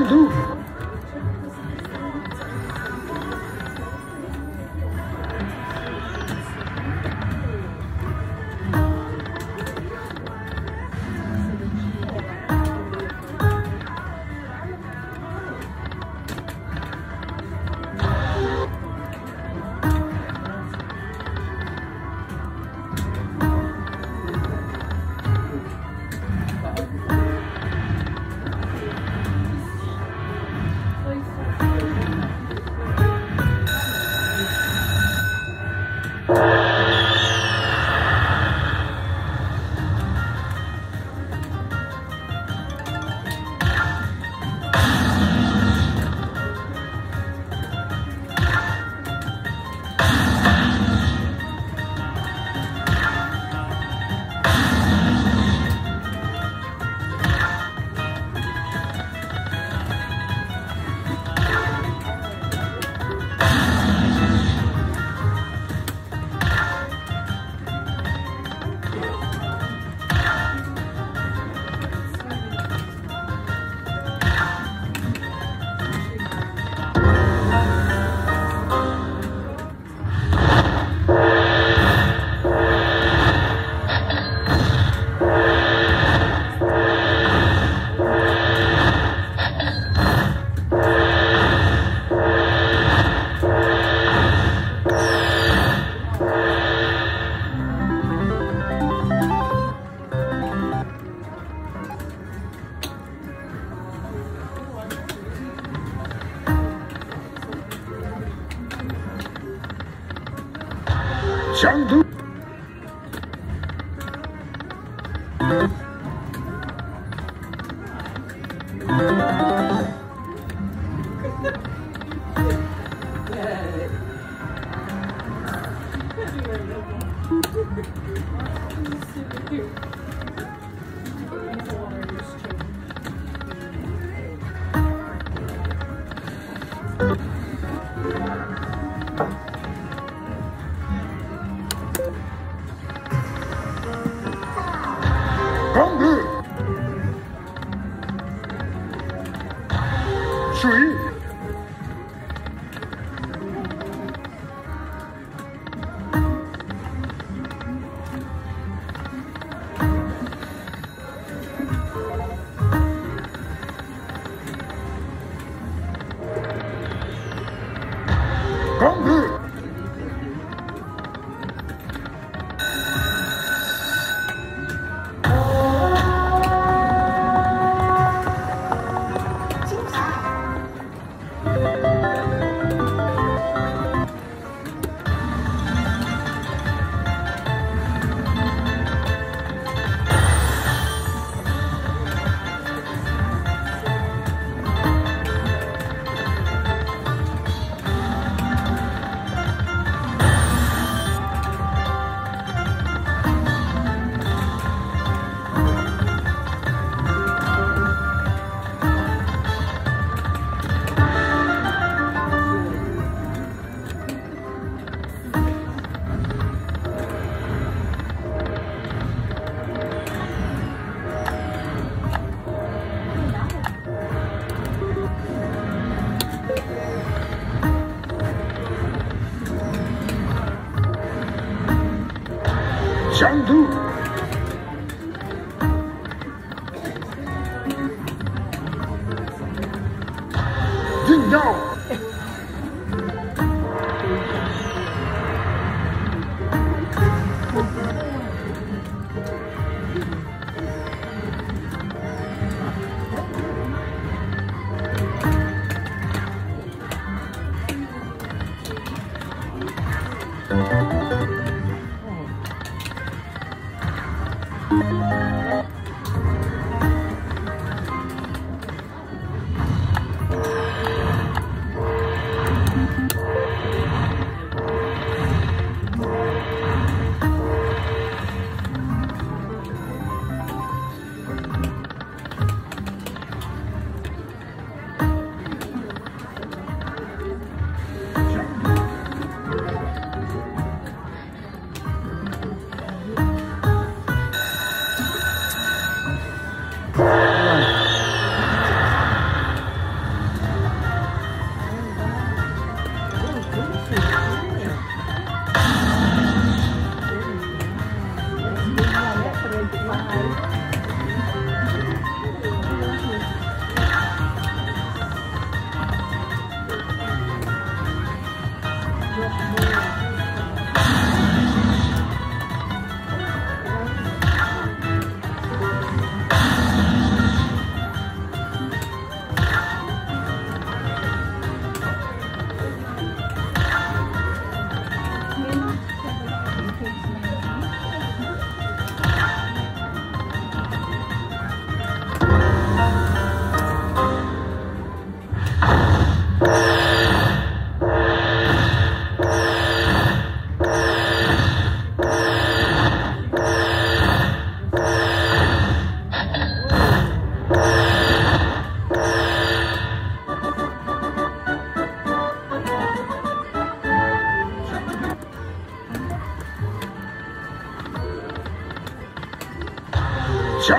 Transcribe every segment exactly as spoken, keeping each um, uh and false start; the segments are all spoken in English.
I'll do. Shall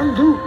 I'll do.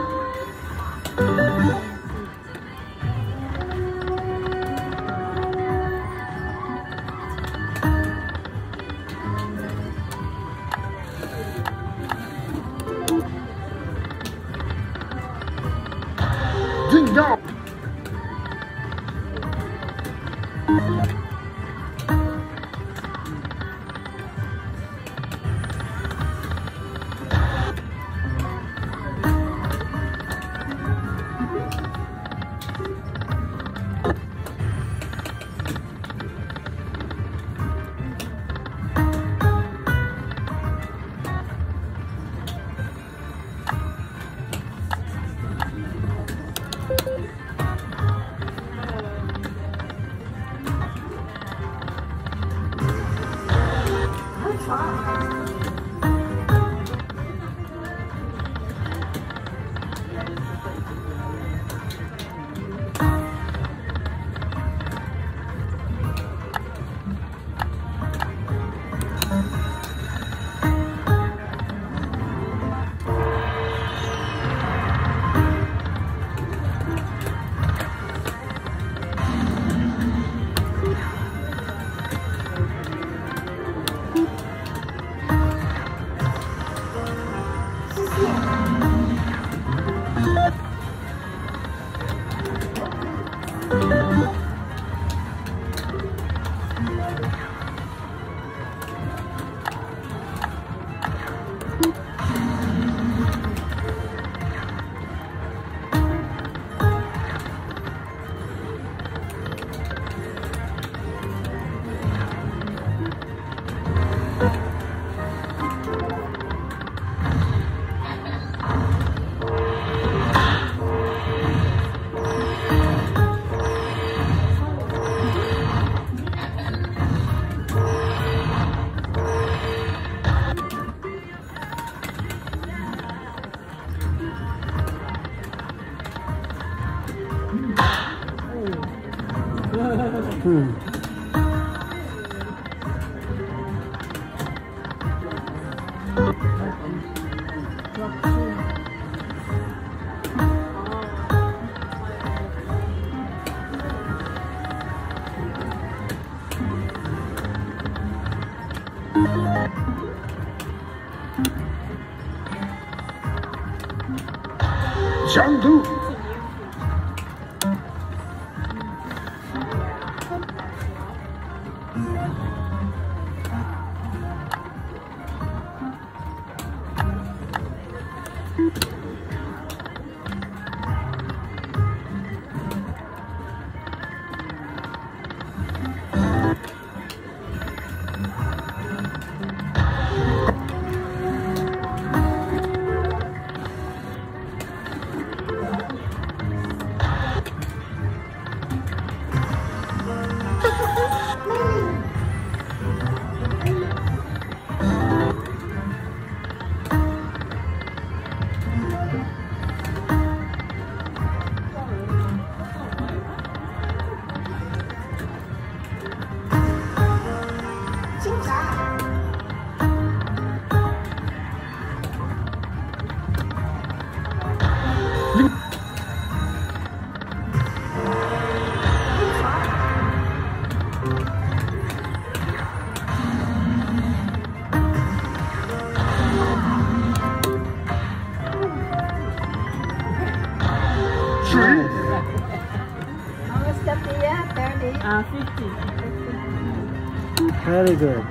Shall do. Very good.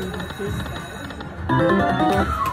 to do this, guys.